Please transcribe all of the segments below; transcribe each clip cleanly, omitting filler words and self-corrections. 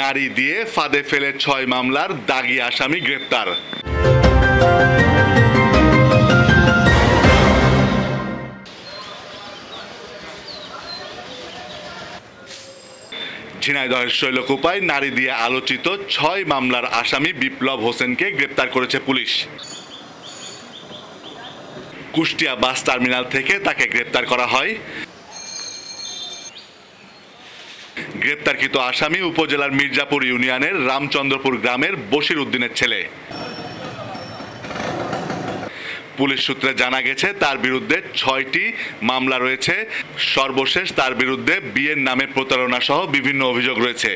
নারী দিয়ে ফাঁদে ফেলে ৬ মামলার দাগী আসামি গ্রেপ্তার। ঝিনাইদহের শৈলকুপায় নারী দিয়ে আলোচিত ৬ মামলার আসামি বিপ্লব হোসেনকে গ্রেপ্তার করেছে পুলিশ। কুষ্টিয়া বাস টার্মিনাল থেকে তাকে গ্রেপ্তার করা হয়। গ্রেপ্তারকৃত আসামি উপজেলার মির্জাপুর ইউনিয়নের রামচন্দ্রপুর গ্রামের বশির উদ্দিনের ছেলে। পুলিশ সূত্রে জানা গেছে তার বিরুদ্ধে ৬টি মামলা রয়েছে। সর্বশেষ তার বিরুদ্ধে বিয়ের নামে প্রতারণা সহ বিভিন্ন অভিযোগ রয়েছে।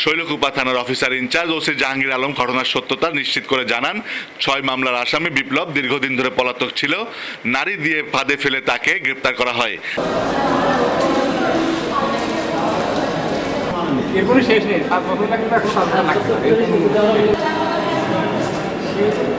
শৈলকুপা থানার officer in charge OC Jahangir Alam ঘটনার সত্যতা নিশ্চিত করে জানান, ৬ মামলার আসামি বিপ্লব দীর্ঘদিন ধরে পলাতক ছিল। নারী দিয়ে ফাঁদে ফেলে তাকে গ্রেপ্তার করা হয়। এরপরে শেষ নেই, ৭ বছর লাগে, ৭ বছর লাগে।